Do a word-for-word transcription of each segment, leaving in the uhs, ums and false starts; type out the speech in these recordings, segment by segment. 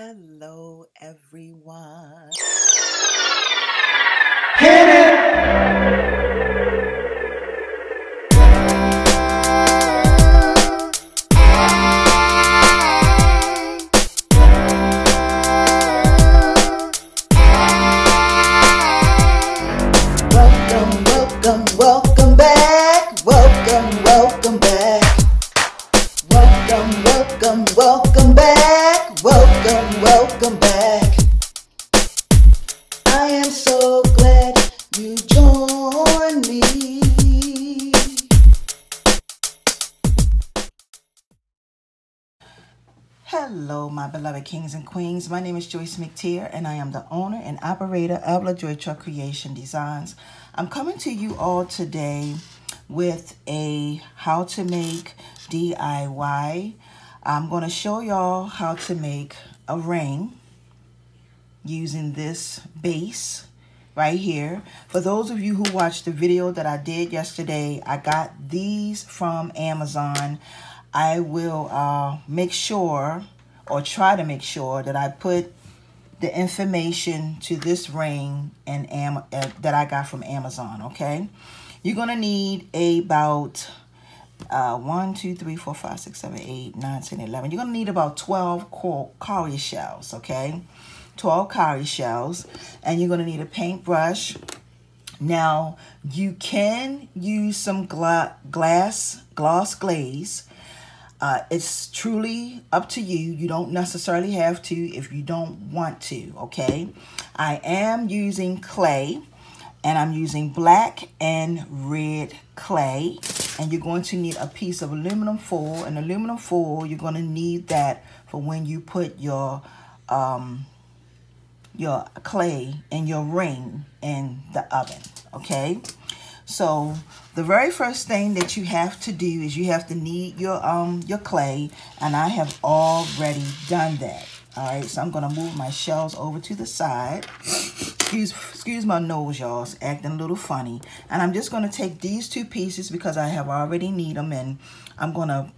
Hello, everyone. Hit it! Welcome, welcome, welcome back. Welcome, welcome back. Welcome, welcome, welcome back. Welcome, welcome back. I am so glad you joined me. Hello, my beloved kings and queens. My name is Joyce McTeer, and I am the owner and operator of La Joy Truck Creation Designs. I'm coming to you all today with a how to make D I Y. I'm going to show y'all how to make a ring using this base right here. For those of you who watched the video that I did yesterday, I got these from Amazon. I will uh, make sure, or try to make sure, that I put the information to this ring and am uh, that I got from Amazon, okay? You're going to need about Uh, one, two, three, four, five, six, seven, eight, nine, ten, eleven. You're going to need about twelve cowrie shells, okay? twelve cowrie shells. And you're going to need a paintbrush. Now, you can use some gla glass, gloss glaze. Uh, it's truly up to you. You don't necessarily have to if you don't want to, okay? I am using clay. And I'm using black and red clay. And you're going to need a piece of aluminum foil. An aluminum foil, you're going to need that for when you put your um, your clay and your ring in the oven, okay? So the very first thing that you have to do is you have to knead your, um, your clay. And I have already done that. All right, so I'm going to move my shells over to the side. Excuse, excuse my nose, y'all. It's acting a little funny. And I'm just going to take these two pieces because I have already kneaded them. And I'm going to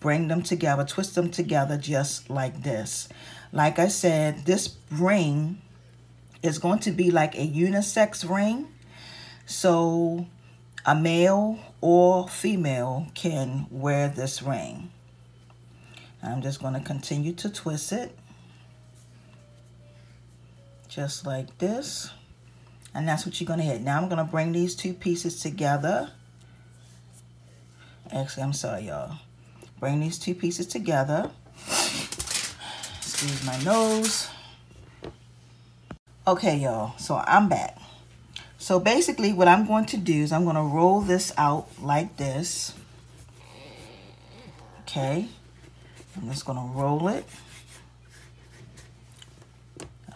bring them together, twist them together just like this. Like I said, this ring is going to be like a unisex ring. So a male or female can wear this ring. I'm just going to continue to twist it just like this, and that's what you're going to hit. Now I'm going to bring these two pieces together. Actually, I'm sorry, y'all. Bring these two pieces together. Excuse my nose. Okay, y'all, so I'm back. So basically what I'm going to do is I'm going to roll this out like this. Okay. I'm just going to roll it.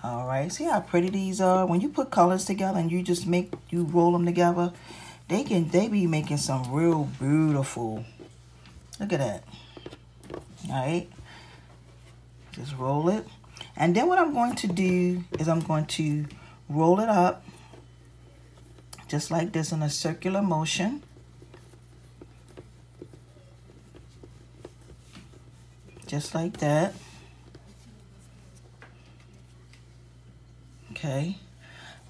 All right. See how pretty these are? When you put colors together and you just make, you roll them together, they can, they be making some real beautiful. Look at that. All right. Just roll it. And then what I'm going to do is I'm going to roll it up just like this in a circular motion. Just like that. Okay.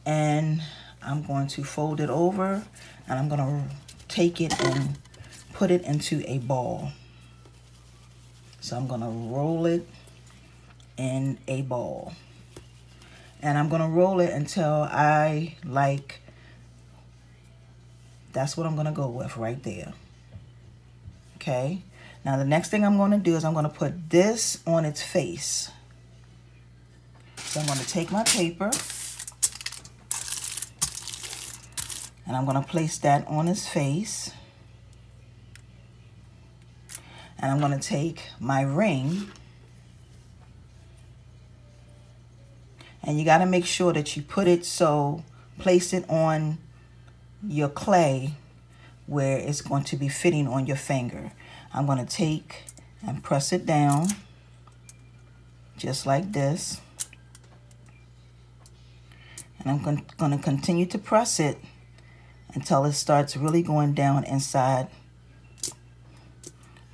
And I'm going to fold it over and I'm going to take it and put it into a ball. So I'm going to roll it in a ball. And I'm going to roll it until I like, that's what I'm going to go with right there. Okay. Now, the next thing I'm going to do is I'm going to put this on its face. So I'm going to take my paper and I'm going to place that on its face. And I'm going to take my ring. And you got to make sure that you put it so, place it on your clay where it's going to be fitting on your finger. I'm going to take and press it down just like this. And I'm going to, going to continue to press it until it starts really going down inside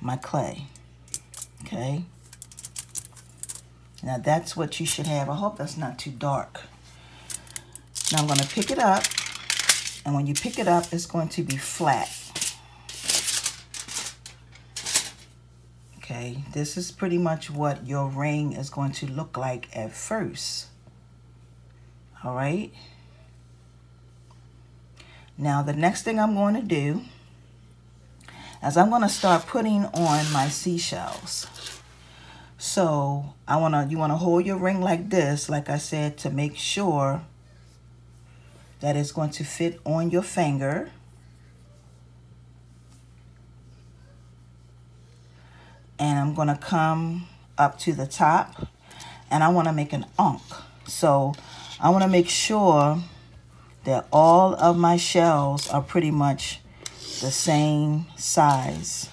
my clay. Okay. Now that's what you should have. I hope that's not too dark. Now I'm going to pick it up, and when you pick it up, it's going to be flat. Okay, this is pretty much what your ring is going to look like at first. All right. Now the next thing I'm going to do is I'm going to start putting on my seashells. So I want to, you want to hold your ring like this, like I said, to make sure that it's going to fit on your finger. And I'm going to come up to the top, and I want to make an ankh. So I want to make sure that all of my shells are pretty much the same size.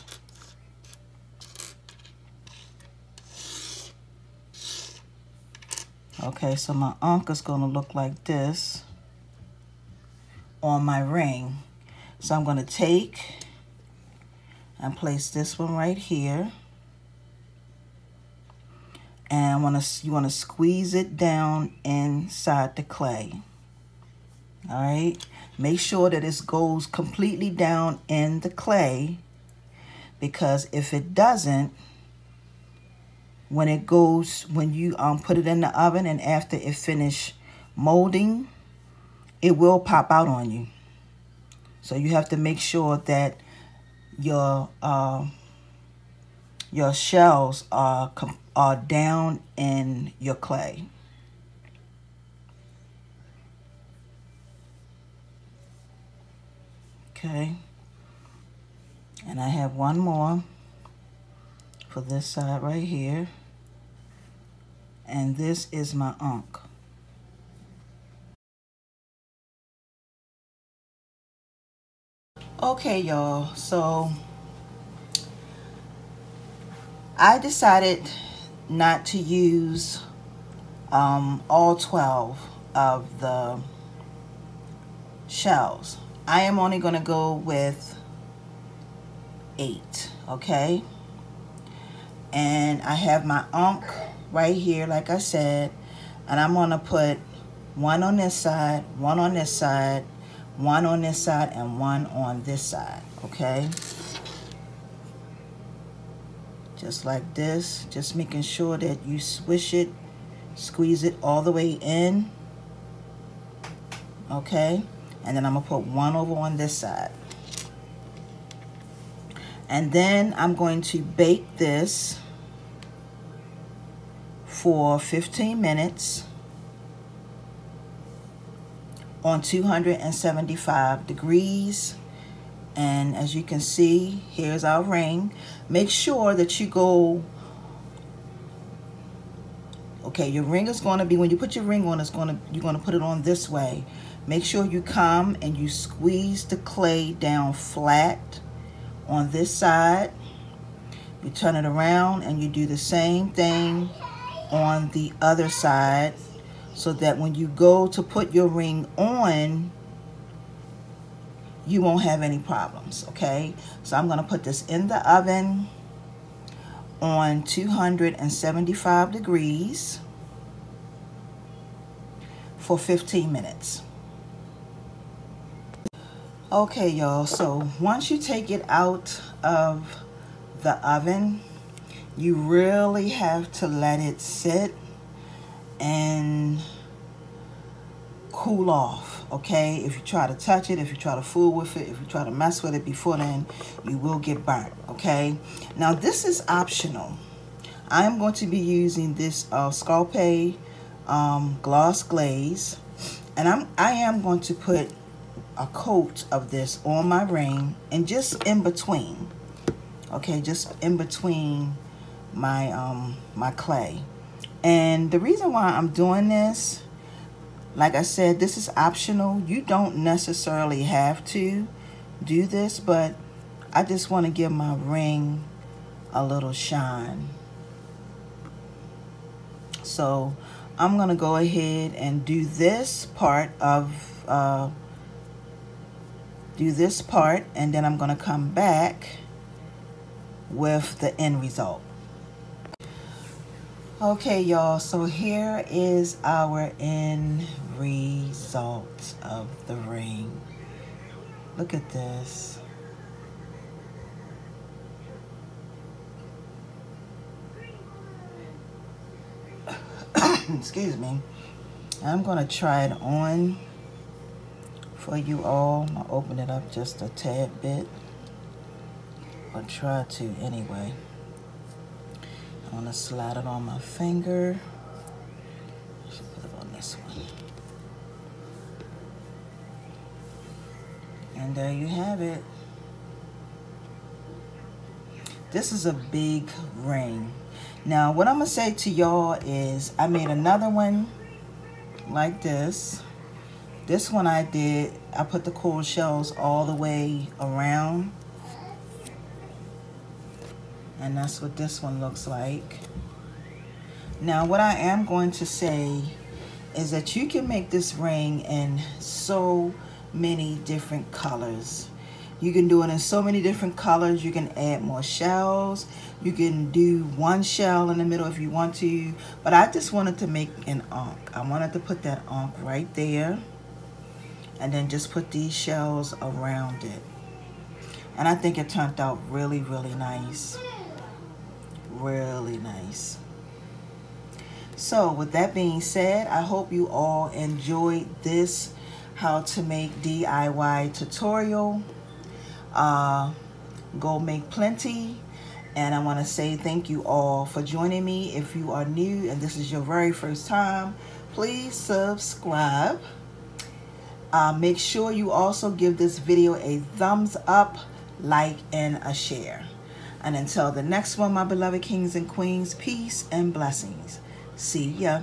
Okay, so my ankh is going to look like this on my ring. So I'm going to take and place this one right here. And wanna, you want to squeeze it down inside the clay. All right. Make sure that it goes completely down in the clay, because if it doesn't, when it goes, when you um put it in the oven and after it finish molding, it will pop out on you. So you have to make sure that your uh, your shells are com are down in your clay. Okay, and I have one more for this side right here, and this is my ankh. Okay, y'all, so I decided not to use um, all twelve of the shells. I am only going to go with eight, okay? And I have my ankh right here, like I said, and I'm going to put one on this side, one on this side, one on this side, and one on this side, okay? Just like this, just making sure that you swish it, squeeze it all the way in, okay? And then I'm gonna put one over on this side. And then I'm going to bake this for fifteen minutes on two hundred seventy-five degrees. And as you can see, here's our ring. Make sure that you go, okay, your ring is gonna be, when you put your ring on, it's gonna, you're gonna put it on this way. Make sure you come and you squeeze the clay down flat on this side. You turn it around and you do the same thing on the other side, so that when you go to put your ring on, you won't have any problems, okay? So I'm gonna put this in the oven on two hundred seventy-five degrees for fifteen minutes. Okay, y'all, so once you take it out of the oven, you really have to let it sit and cool off, okay? If you try to touch it, if you try to fool with it, if you try to mess with it before then, you will get burnt, okay? Now, this is optional. I'm going to be using this uh, Sculpey um, gloss glaze, and I'm, I am going to put a coat of this on my ring, and just in between, okay, just in between my um my clay. And the reason why I'm doing this, like I said, this is optional. You don't necessarily have to do this, but I just want to give my ring a little shine. So I'm gonna go ahead and do this part of uh do this part, and then I'm going to come back with the end result. Okay, y'all, so here is our end result of the ring. Look at this. Excuse me. I'm gonna try it on for you all. I'll open it up just a tad bit. I'll try to anyway. I'm gonna slide it on my finger. I should put it on this one. And there you have it. This is a big ring. Now, what I'm gonna say to y'all is I made another one like this. This one I did, I put the coral shells all the way around. And that's what this one looks like. Now, what I am going to say is that you can make this ring in so many different colors. You can do it in so many different colors. You can add more shells. You can do one shell in the middle if you want to. But I just wanted to make an ankh. I wanted to put that ankh right there. And then just put these shells around it. And I think it turned out really, really nice. Really nice. So with that being said, I hope you all enjoyed this how to make D I Y tutorial. Uh, go make plenty, and I want to say thank you all for joining me. If you are new and this is your very first time, please subscribe. Uh, make sure you also give this video a thumbs up, like, and a share. And until the next one, my beloved kings and queens, peace and blessings. See ya.